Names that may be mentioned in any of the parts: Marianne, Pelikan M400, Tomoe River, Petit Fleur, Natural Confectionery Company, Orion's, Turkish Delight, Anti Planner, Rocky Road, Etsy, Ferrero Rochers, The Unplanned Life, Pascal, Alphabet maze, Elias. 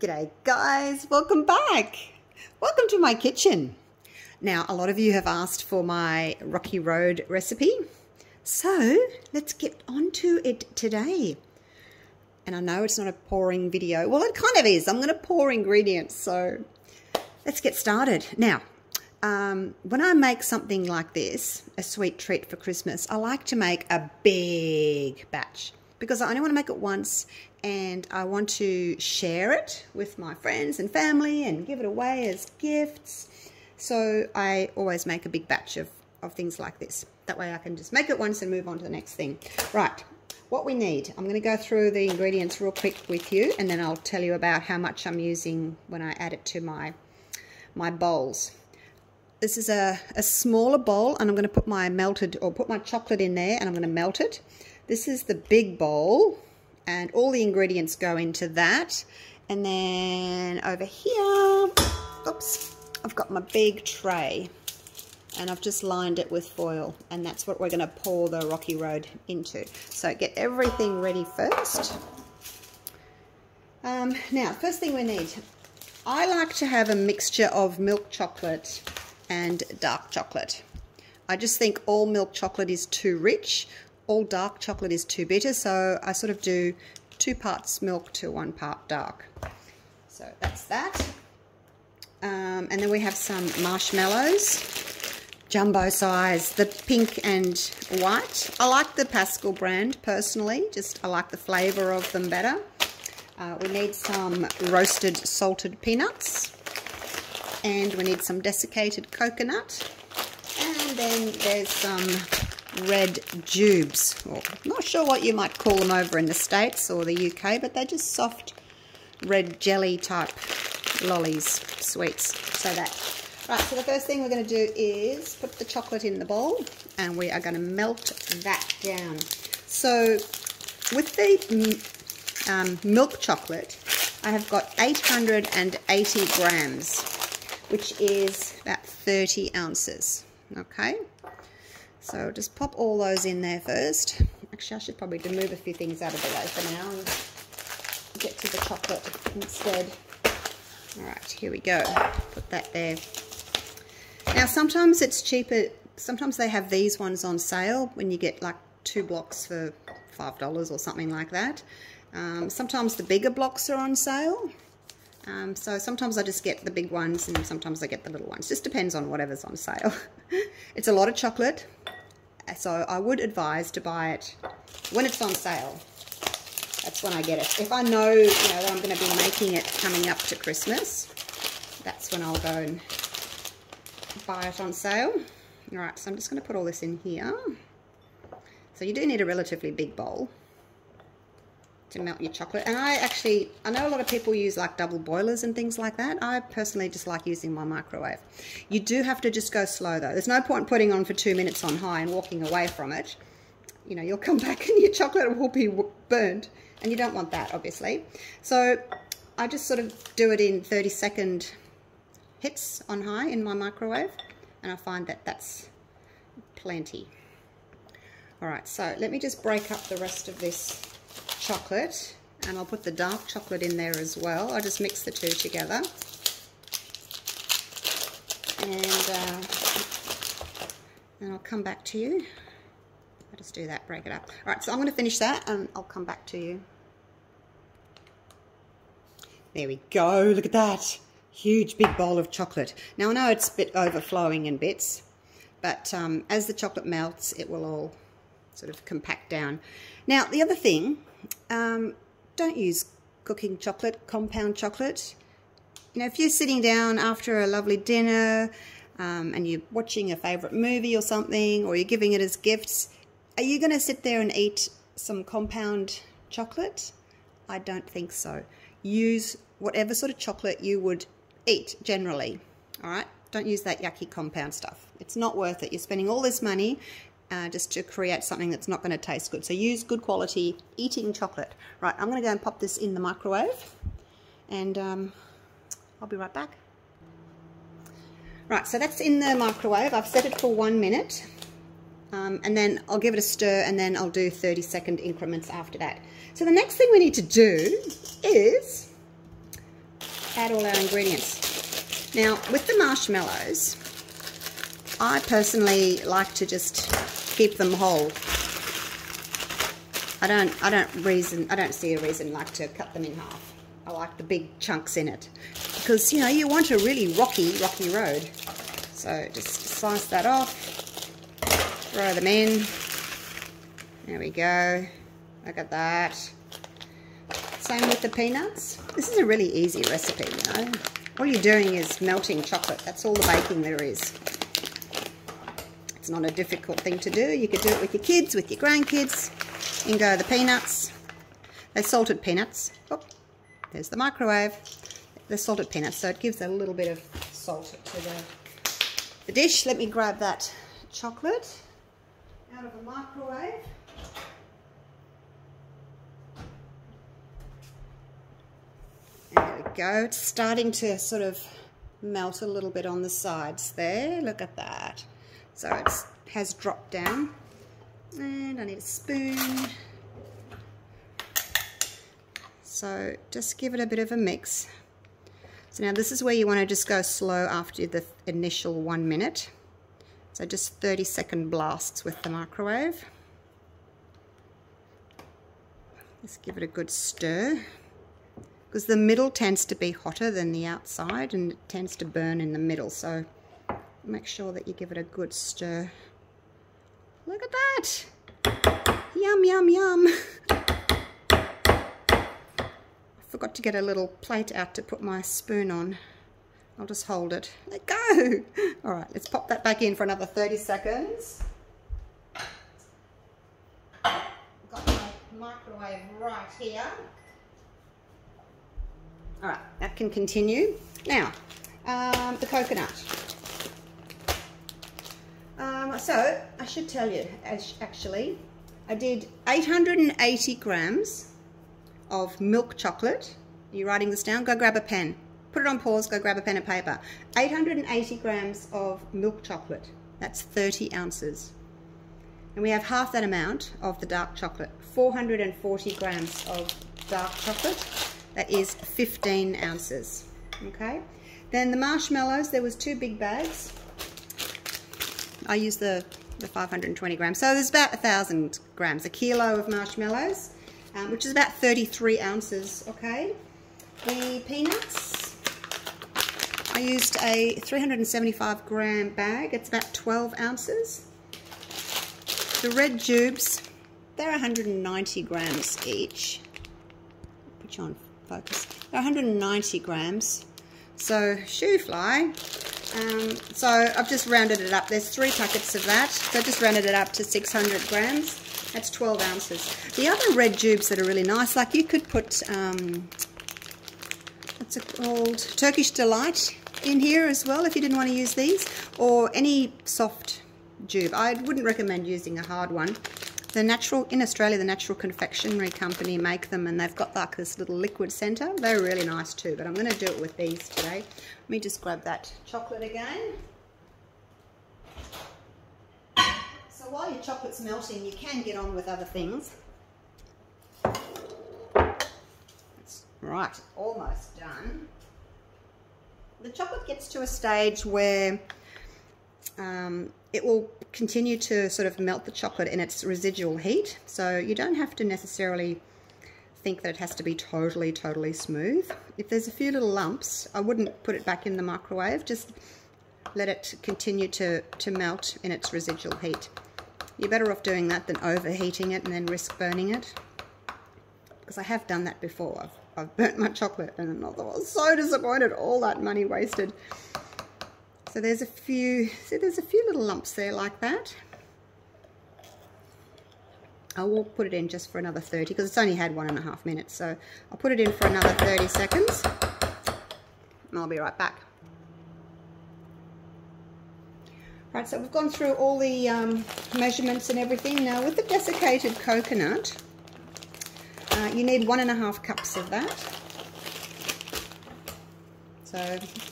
G'day guys, welcome back. Welcome to my kitchen. Now, a lot of you have asked for my Rocky Road recipe, so let's get on to it today. And I know it's not a pouring video. Well, it kind of is. I'm going to pour ingredients, so let's get started. Now, when I make something like this, a sweet treat for Christmas, I like to make a big batch, because I only want to make it once and I want to share it with my friends and family and give it away as gifts. So I always make a big batch of things like this. That way I can just make it once and move on to the next thing. Right, what we need. I'm going to go through the ingredients real quick with you, and then I'll tell you about how much I'm using when I add it to my bowls. This is a smaller bowl, and I'm going to put my chocolate in there, and I'm going to melt it. This is the big bowl, and all the ingredients go into that. And then over here, oops, I've got my big tray and I've just lined it with foil, and that's what we're going to pour the Rocky Road into. So get everything ready first. Now, first thing we need, I like to have a mixture of milk chocolate and dark chocolate. I just think all milk chocolate is too rich. All dark chocolate is too bitter, so I sort of do 2 parts milk to 1 part dark. So that's that. And then we have some marshmallows, jumbo size, the pink and white. I like the Pascal brand personally, just I like the flavour of them better. We need some roasted salted peanuts, and we need some desiccated coconut, and then there's some red jubes. Well, not sure what you might call them over in the States or the UK, but they're just soft red jelly type lollies, sweets. So that. Right, so the first thing we're going to do is put the chocolate in the bowl, and we are going to melt that down. So with the milk chocolate, I have got 880 grams, which is about 30 ounces. Okay. So just pop all those in there first. Actually, I should probably remove a few things out of the way for now and get to the chocolate instead. All right, here we go. Put that there. Now, sometimes it's cheaper. Sometimes they have these ones on sale when you get like 2 blocks for $5 or something like that. Sometimes the bigger blocks are on sale. So sometimes I just get the big ones, and sometimes I get the little ones. Just depends on whatever's on sale. It's a lot of chocolate, so I would advise to buy it when it's on sale. That's when I get it. If I know, that I'm going to be making it coming up to Christmas, that's when I'll go and buy it on sale. All right, so I'm just going to put all this in here. So you do need a relatively big bowl to melt your chocolate. And I know a lot of people use like double boilers and things like that. I personally just like using my microwave. You do have to just go slow though. There's no point putting on for 2 minutes on high and walking away from it. You'll come back and your chocolate will be burnt, and you don't want that, obviously. So I just sort of do it in 30-second hits on high in my microwave, and I find that that's plenty. All right, so let me just break up the rest of this chocolate, and I'll put the dark chocolate in there as well. I'll just mix the two together, and I'll come back to you. I'll just do that, break it up. All right, so I'm going to finish that and I'll come back to you. There we go, look at that huge big bowl of chocolate. Now I know it's a bit overflowing in bits, but as the chocolate melts, it will all sort of compact down. Now the other thing, don't use cooking chocolate, compound chocolate. If you're sitting down after a lovely dinner and you're watching a favourite movie or something, or you're giving it as gifts, are you going to sit there and eat some compound chocolate? I don't think so. Use whatever sort of chocolate you would eat generally, all right? Don't use that yucky compound stuff. It's not worth it. You're spending all this money just to create something that's not going to taste good. So use good quality eating chocolate. Right, I'm going to go and pop this in the microwave, and I'll be right back. Right, so that's in the microwave. I've set it for 1 minute, and then I'll give it a stir, and then I'll do 30-second increments after that. So the next thing we need to do is add all our ingredients. Now with the marshmallows, I personally like to just keep them whole. I don't see a reason like to cut them in half. I like the big chunks in it because, you know, you want a really rocky road. So just slice that off, throw them in. There we go. Look at that. Same with the peanuts. This is a really easy recipe, you know. All you're doing is melting chocolate. That's all the baking there is. It's not a difficult thing to do. You could do it with your kids, with your grandkids. In go the peanuts. They're salted peanuts. Oh, there's the microwave. They're salted peanuts, so it gives a little bit of salt to the dish. Let me grab that chocolate out of the microwave. There we go. It's starting to sort of melt a little bit on the sides there. Look at that. So it has dropped down. And I need a spoon. So just give it a bit of a mix. So now this is where you want to just go slow after the initial 1 minute. So just 30-second blasts with the microwave. Just give it a good stir, because the middle tends to be hotter than the outside and it tends to burn in the middle, so make sure that you give it a good stir. Look at that! Yum, yum, yum! I forgot to get a little plate out to put my spoon on. I'll just hold it. Let go! Alright, let's pop that back in for another 30 seconds. Got my microwave right here. All right, that can continue. Now, the coconut. So, I should tell you, actually, I did 880 grams of milk chocolate. Are you writing this down? Go grab a pen. Put it on pause, go grab a pen and paper. 880 grams of milk chocolate. That's 30 ounces. And we have half that amount of the dark chocolate. 440 grams of dark chocolate. That is 15 ounces, okay? Then the marshmallows, there was 2 big bags. I used the 520 grams. So there's about 1,000 grams, a kilo of marshmallows, which is about 33 ounces, okay? The peanuts, I used a 375 gram bag. It's about 12 ounces. The red jubes, they're 190 grams each. Put you on focus. They're 190 grams. So shoe fly. So I've just rounded it up. There's 3 packets of that. So I just rounded it up to 600 grams. That's 12 ounces. The other red jubes that are really nice, like you could put, what's it called? Turkish Delight in here as well if you didn't want to use these, or any soft jube. I wouldn't recommend using a hard one. In Australia, the Natural Confectionery Company make them, and they've got like this little liquid centre. They're really nice too, but I'm going to do it with these today. Let me just grab that chocolate again. So while your chocolate's melting, you can get on with other things. That's right, almost done. The chocolate gets to a stage where it will continue to sort of melt the chocolate in its residual heat, so you don't have to necessarily think that it has to be totally smooth. If there's a few little lumps, I wouldn't put it back in the microwave. Just let it continue to melt in its residual heat. You're better off doing that than overheating it and then risk burning it, because I have done that before. I've burnt my chocolate and I was so disappointed, all that money wasted. So there's a few little lumps there like that. I will put it in just for another 30, because it's only had 1.5 minutes. So I'll put it in for another 30 seconds and I'll be right back. Right, so we've gone through all the measurements and everything. Now with the desiccated coconut, you need 1.5 cups of that. So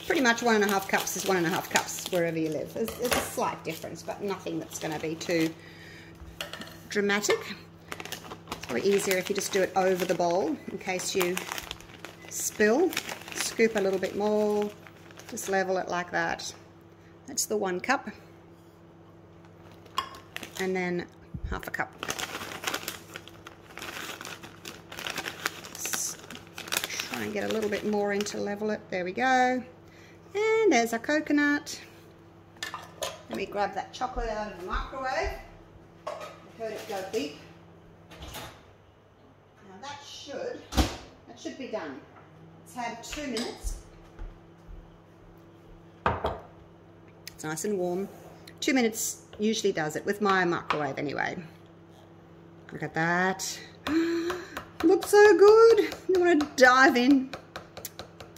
pretty much 1.5 cups is 1.5 cups wherever you live. There's a slight difference, but nothing that's going to be too dramatic. It's probably easier if you just do it over the bowl in case you spill. scoop a little bit more, just level it like that. That's the 1 cup, and then 1/2 cup. Let's try and get a little bit more in to level it. There we go. And there's our coconut. Let me grab that chocolate out of the microwave. I heard it go beep. Now that should be done. It's had 2 minutes. It's nice and warm. 2 minutes usually does it, with my microwave anyway. Look at that. Looks so good. You want to dive in.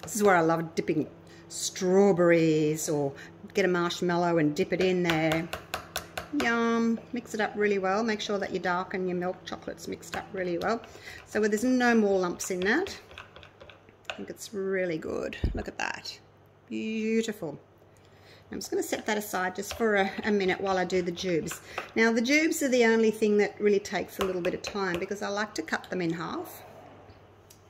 This is where I love dipping strawberries, or get a marshmallow and dip it in there. Yum. Mix it up really well. Make sure that your dark and your milk chocolate's mixed up really well. So there's no more lumps in that. I think it's really good. Look at that. Beautiful. I'm just going to set that aside just for a minute while I do the jubes. Now the jubes are the only thing that really takes a little bit of time, because I like to cut them in half.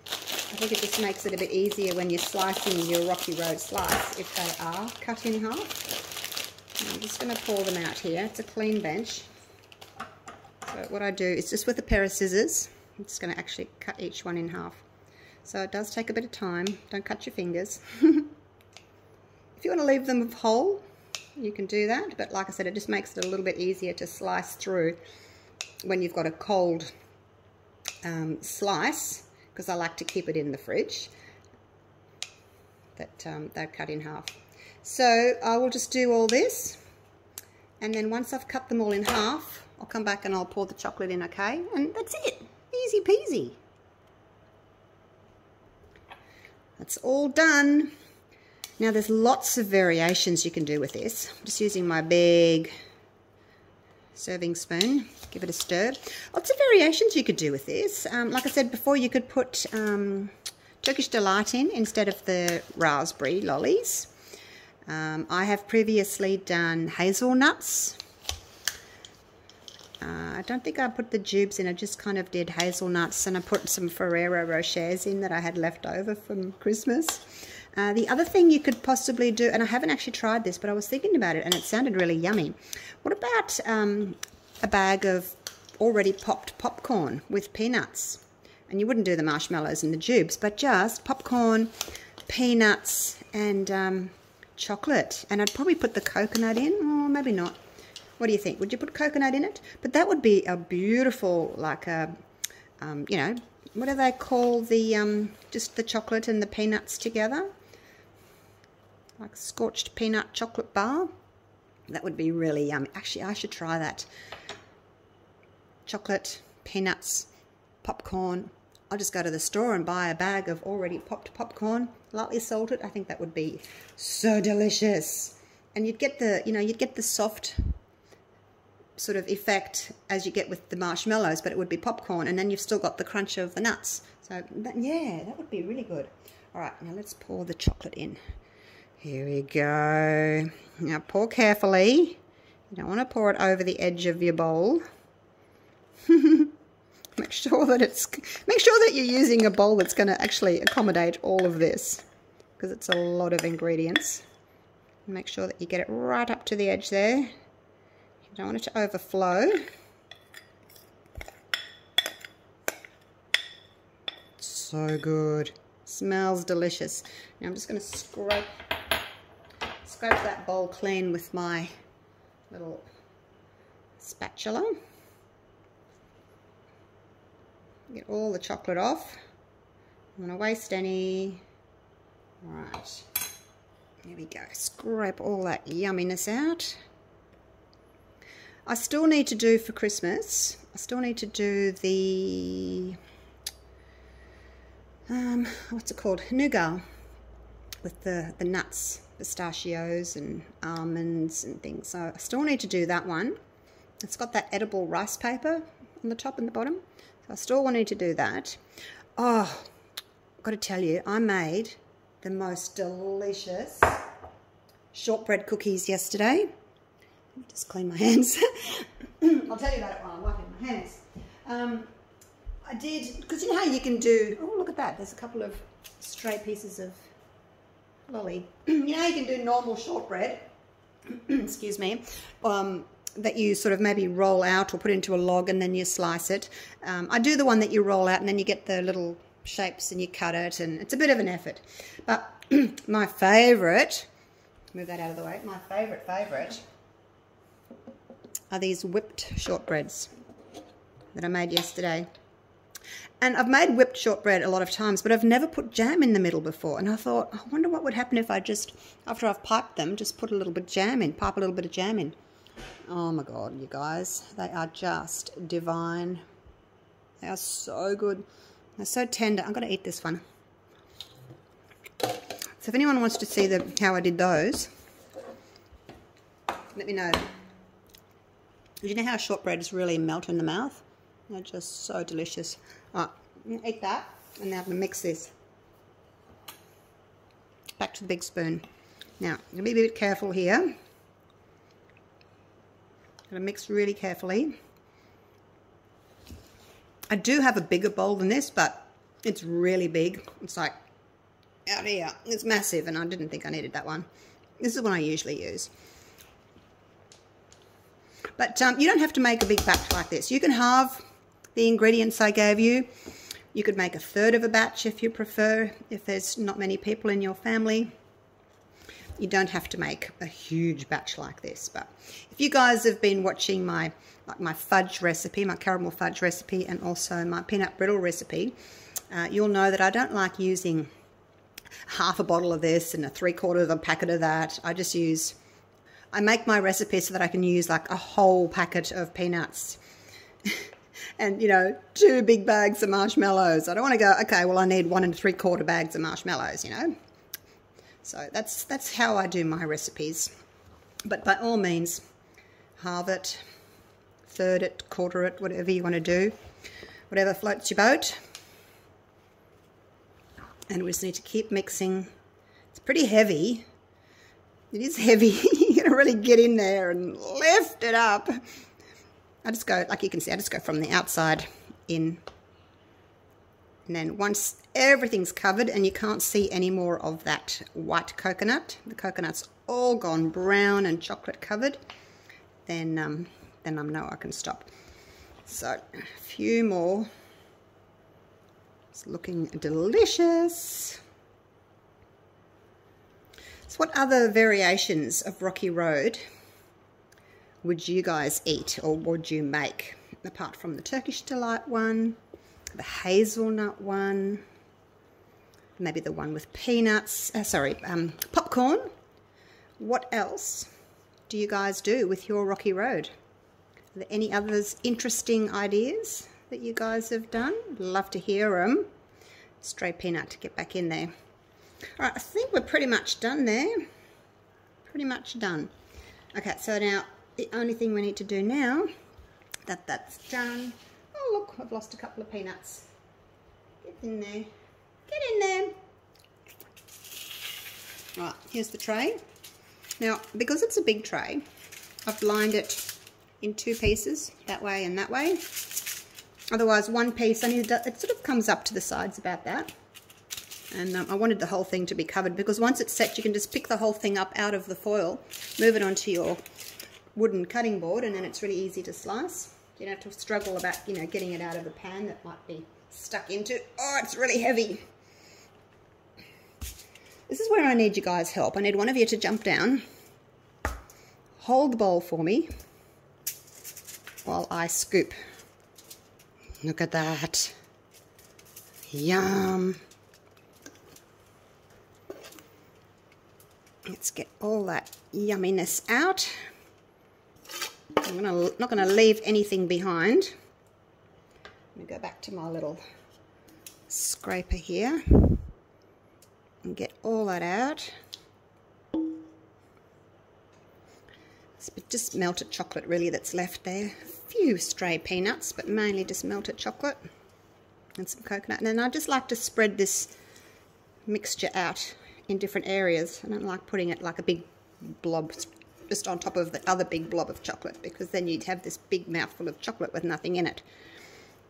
I think it just makes it a bit easier when you're slicing your Rocky Road slice if they are cut in half. And I'm just going to pour them out here. It's a clean bench. So what I do is just with a pair of scissors, I'm just going to actually cut each one in half. So it does take a bit of time. Don't cut your fingers. If you want to leave them whole, you can do that, but like I said, it just makes it a little bit easier to slice through when you've got a cold slice, because I like to keep it in the fridge, that they're cut in half. So I will just do all this, and then once I've cut them all in half, I'll come back and I'll pour the chocolate in, okay? And that's it. Easy peasy. That's all done. Now there's lots of variations you can do with this. I'm just using my big serving spoon. Give it a stir. Lots of variations you could do with this. Like I said before, you could put Turkish Delight in instead of the raspberry lollies. I have previously done hazelnuts. I don't think I put the jubes in. I just kind of did hazelnuts, and I put some Ferrero Rochers in that I had left over from Christmas. The other thing you could possibly do, and I haven't actually tried this, but I was thinking about it and it sounded really yummy. What about a bag of already popped popcorn with peanuts? And you wouldn't do the marshmallows and the jubes, but just popcorn, peanuts, and chocolate. And I'd probably put the coconut in, or maybe not. What do you think? Would you put coconut in it? But that would be a beautiful, like a, you know, what do they call the, just the chocolate and the peanuts together? Like scorched peanut chocolate bar. That would be really yummy. Actually, I should try that. Chocolate, peanuts, popcorn. I'll just go to the store and buy a bag of already popped popcorn, lightly salted. I think that would be so delicious. And you'd get the, you know, you'd get the soft sort of effect as you get with the marshmallows, but it would be popcorn, and then you've still got the crunch of the nuts. So that, yeah, that would be really good. All right, now let's pour the chocolate in. Here we go. Now pour carefully. You don't want to pour it over the edge of your bowl. Make sure that you're using a bowl that's going to actually accommodate all of this, because it's a lot of ingredients. Make sure that you get it right up to the edge there. You don't want it to overflow. So good. Smells delicious. Now I'm just going to scrape that bowl clean with my little spatula. Get all the chocolate off. I'm not going to waste any. All right. There we go. Scrape all that yumminess out. I still need to do for Christmas, I still need to do the what's it called? Nougat, with the nuts, pistachios and almonds and things. So I still need to do that one. It's got that edible rice paper on the top and the bottom. So I still wanted to do that. Oh, I've got to tell you, I made the most delicious shortbread cookies yesterday. Let me just clean my hands. I'll tell you about it while I'm wiping my hands. I did, because you know how you can do, oh look at that, there's a couple of stray pieces of lolly. You know, you can do normal shortbread, excuse me, that you sort of maybe roll out or put into a log and then you slice it. I do the one that you roll out and then you get the little shapes and you cut it, and it's a bit of an effort. But my favourite, move that out of the way, my favourite are these whipped shortbreads that I made yesterday. And I've made whipped shortbread a lot of times, but I've never put jam in the middle before. And I thought, I wonder what would happen if I just, after I've piped them, just put a little bit of jam in, pipe a little bit of jam in. Oh my God, you guys, they are just divine. They are so good. They're so tender. I'm going to eat this one. So if anyone wants to see how I did those, let me know. You know how shortbread is really melt in the mouth? They're just so delicious. All right, I'm going to eat that, and now I'm going to mix this. Back to the big spoon. Now, I'm going to be a bit careful here. I'm going to mix really carefully. I do have a bigger bowl than this, but it's really big. It's like out here. It's massive, and I didn't think I needed that one. This is the one I usually use. But you don't have to make a big batch like this. You can halve the ingredients I gave you. You could make a third of a batch if you prefer, if there's not many people in your family. You don't have to make a huge batch like this. But if you guys have been watching my fudge recipe, my caramel fudge recipe, and also my peanut brittle recipe, you'll know that I don't like using half a bottle of this and a 3/4 of a packet of that. I make my recipe so that I can use like a whole packet of peanuts and, you know, 2 big bags of marshmallows. I don't want to go, okay, well, I need 1 3/4 bags of marshmallows, you know. So that's how I do my recipes. But by all means, halve it, third it, quarter it, whatever you want to do, whatever floats your boat. And we just need to keep mixing. It's pretty heavy. It is heavy. You're going to really get in there and lift it up. I just go, like you can see, I just go from the outside in. And then once everything's covered and you can't see any more of that white coconut, the coconut's all gone brown and chocolate covered, then I know I can stop. So a few more. It's looking delicious. So what other variations of Rocky Road would you guys eat or would you make? Apart from the Turkish Delight one, the hazelnut one, maybe the one with peanuts, popcorn. What else do you guys do with your Rocky Road? Are there any others interesting ideas that you guys have done? Love to hear them. Stray peanut to get back in there. All right, I think we're pretty much done there. Pretty much done. Okay, so now the only thing we need to do now that's done. Oh, look, I've lost a couple of peanuts. Get in there. Get in there. All right, here's the tray. Now, because it's a big tray, I've lined it in 2 pieces, that way and that way. Otherwise, one piece, I need to, it sort of comes up to the sides about that. And I wanted the whole thing to be covered, because once it's set, you can just pick the whole thing up out of the foil, move it onto your wooden cutting board, and then it's really easy to slice. You don't have to struggle about, you know, getting it out of the pan that might be stuck into. Oh, it's really heavy. This is where I need you guys' help. I need one of you to jump down, hold the bowl for me while I scoop. Look at that. Yum. Let's get all that yumminess out. I'm not going to leave anything behind. Let me go back to my little scraper here and get all that out. It's just melted chocolate really that's left there. A few stray peanuts, but mainly just melted chocolate and some coconut. And then I just like to spread this mixture out in different areas. I don't like putting it like a big blob just on top of the other big blob of chocolate, because then you'd have this big mouthful of chocolate with nothing in it.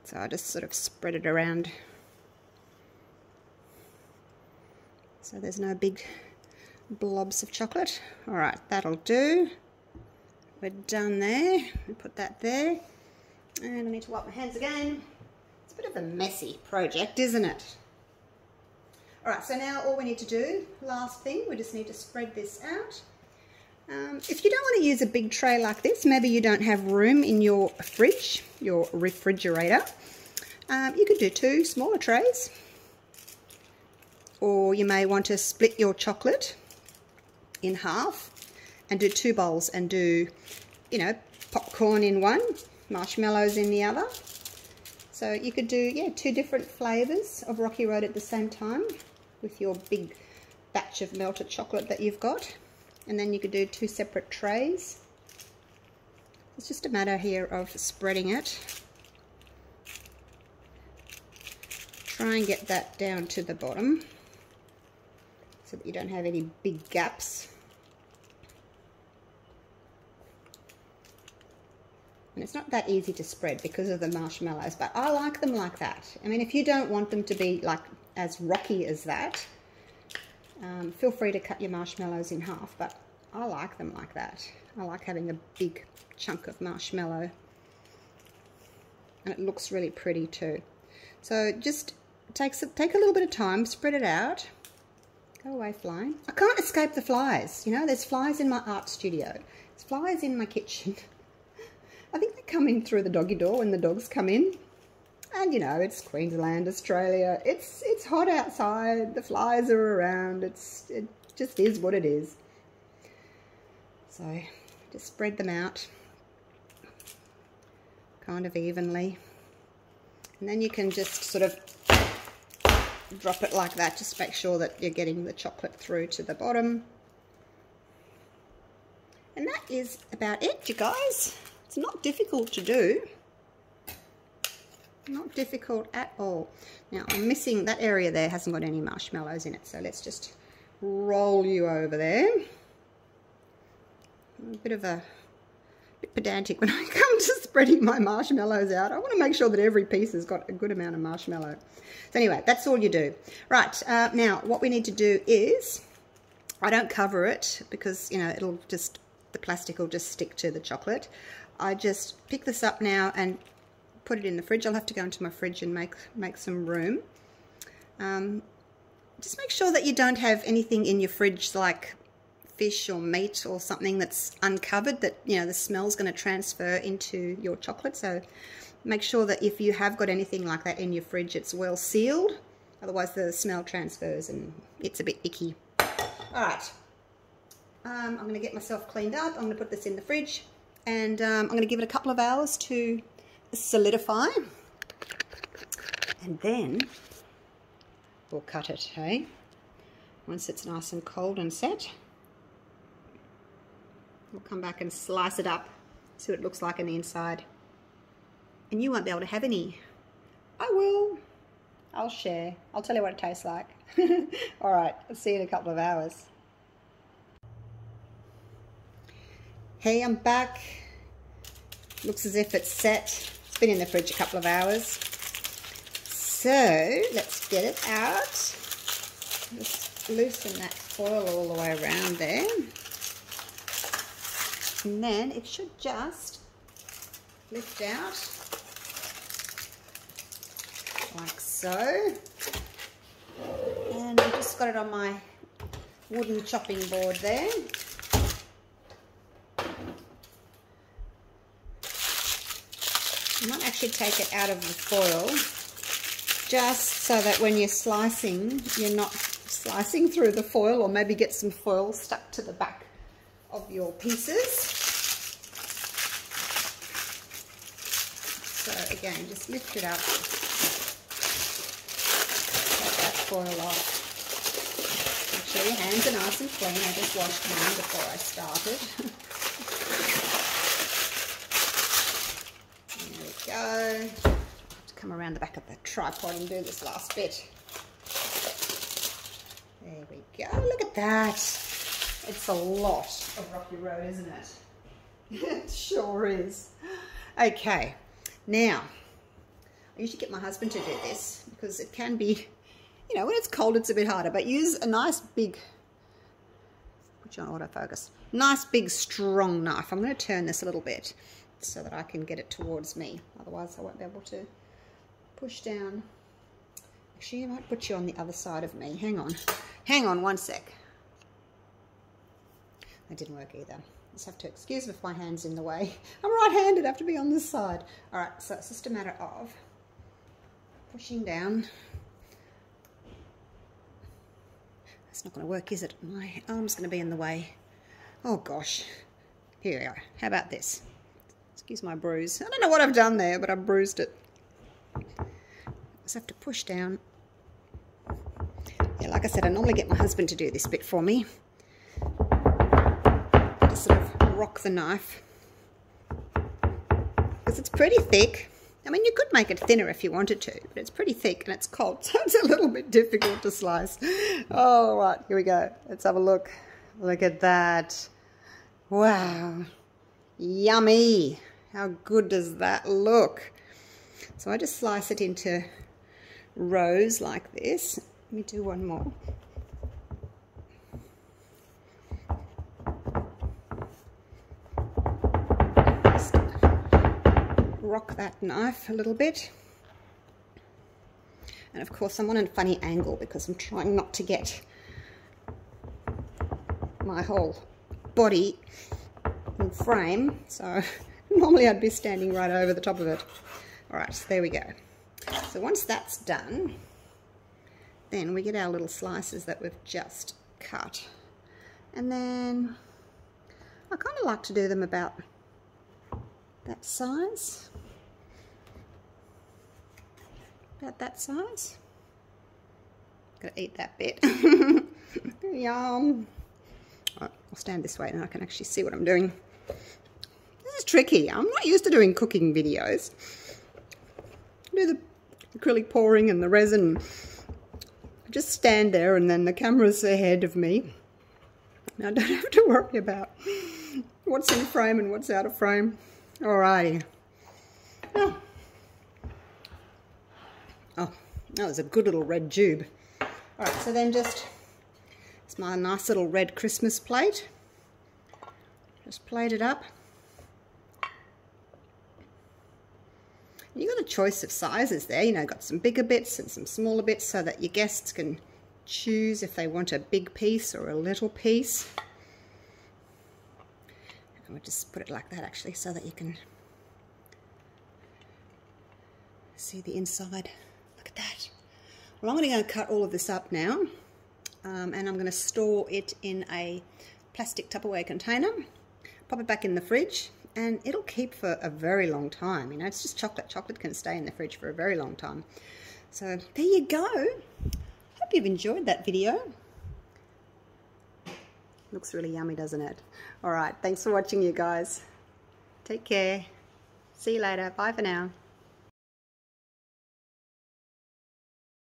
So I just sort of spread it around so there's no big blobs of chocolate. All right, that'll do. We're done there. We put that there. And I need to wipe my hands again. It's a bit of a messy project, isn't it? All right, so now all we need to do, last thing, we just need to spread this out. If you don't want to use a big tray like this, maybe you don't have room in your fridge, your refrigerator, you could do two smaller trays. Or you may want to split your chocolate in half and do two bowls and do, you know, popcorn in one, marshmallows in the other. So you could do, yeah, two different flavours of Rocky Road at the same time with your big batch of melted chocolate that you've got. And then you could do two separate trays. It's just a matter here of spreading it. Try and get that down to the bottom so that you don't have any big gaps. And it's not that easy to spread because of the marshmallows, but I like them like that. I mean, if you don't want them to be like as rocky as that, feel free to cut your marshmallows in half, but I like them like that. I like having a big chunk of marshmallow, and it looks really pretty too. So just take a little bit of time, spread it out. Go away, fly. I can't escape the flies. You know, there's flies in my art studio. There's flies in my kitchen. I think they come in through the doggy door when the dogs come in. And, you know, it's Queensland, Australia. It's hot outside. The flies are around. It just is what it is. So just spread them out kind of evenly. And then you can just sort of drop it like that. Just make sure that you're getting the chocolate through to the bottom. And that is about it, you guys. It's not difficult to do. Not difficult at all. Now I'm missing that area there, hasn't got any marshmallows in it, so let's just roll you over there. I'm a bit pedantic when I come to spreading my marshmallows out. I want to make sure that every piece has got a good amount of marshmallow. So anyway, that's all you do. Right, now what we need to do is, I don't cover it because, you know, it'll just, the plastic will just stick to the chocolate. I just pick this up now and put it in the fridge. I'll have to go into my fridge and make some room. Just make sure that you don't have anything in your fridge like fish or meat or something that's uncovered, that, you know, the smell's going to transfer into your chocolate. So make sure that if you have got anything like that in your fridge, it's well sealed. Otherwise the smell transfers and it's a bit icky. All right, I'm going to get myself cleaned up. I'm going to put this in the fridge. And I'm going to give it a couple of hours to solidify, and then we'll cut it, hey? Once it's nice and cold and set, we'll come back and slice it up, see what it looks like on the inside. And you won't be able to have any. I will. I'll share. I'll tell you what it tastes like. All right, I'll see you in a couple of hours. Hey, I'm back. Looks as if it's set. It's been in the fridge a couple of hours. So let's get it out. Just loosen that foil all the way around there. And then it should just lift out like so. And I just got it on my wooden chopping board there. I might actually take it out of the foil just so that when you're slicing, you're not slicing through the foil, or maybe get some foil stuck to the back of your pieces. So again, just lift it up, take that foil off. Make sure your hands are nice and clean. I just washed mine before I started. Go. I have to come around the back of the tripod and do this last bit. There we go. Look at that. It's a lot of Rocky Road, isn't it? It sure is. Okay. Now, I usually get my husband to do this because it can be, you know, when it's cold, it's a bit harder. But use a nice big Which on autofocus. Nice big strong knife. I'm going to turn this a little bit so that I can get it towards me. Otherwise I won't be able to push down. Actually, I might put you on the other side of me. Hang on. Hang on one sec. That didn't work either. Just have to excuse me if my hand's in the way. I'm right-handed. I have to be on this side. All right, so it's just a matter of pushing down. It's not going to work, is it? My arm's going to be in the way. Oh, gosh. Here we are. How about this? Excuse my bruise. I don't know what I've done there, but I bruised it. Just have to push down. Yeah, like I said, I normally get my husband to do this bit for me. Just sort of rock the knife. Because it's pretty thick. I mean, you could make it thinner if you wanted to, but it's pretty thick and it's cold, so it's a little bit difficult to slice. All right, here we go. Let's have a look. Look at that. Wow. Yummy. How good does that look? So I just slice it into rows like this. Let me do one more. Rock that knife a little bit, and of course I'm on a funny angle because I'm trying not to get my whole body in frame, so normally I'd be standing right over the top of it. All right, so there we go. So once that's done, then we get our little slices that we've just cut, and then I kind of like to do them about that size, about that size. Gotta eat that bit. Yum. Right, I'll stand this way and I can actually see what I'm doing. This is tricky. I'm not used to doing cooking videos. I do the acrylic pouring and the resin. I just stand there and then the camera's ahead of me. And I don't have to worry about what's in frame and what's out of frame. Alrighty. Oh, that was a good little red tube. Alright, so then just, it's my nice little red Christmas plate. Just plate it up. You've got a choice of sizes there, you know, got some bigger bits and some smaller bits so that your guests can choose if they want a big piece or a little piece. We'll just put it like that actually so that you can see the inside. Look at that. Well, I'm going to go cut all of this up now and I'm going to store it in a plastic Tupperware container, pop it back in the fridge, and it'll keep for a very long time. You know, it's just chocolate. Chocolate can stay in the fridge for a very long time. So there you go. Hope you've enjoyed that video. Looks really yummy, doesn't it? All right, thanks for watching, you guys. Take care. See you later. Bye for now.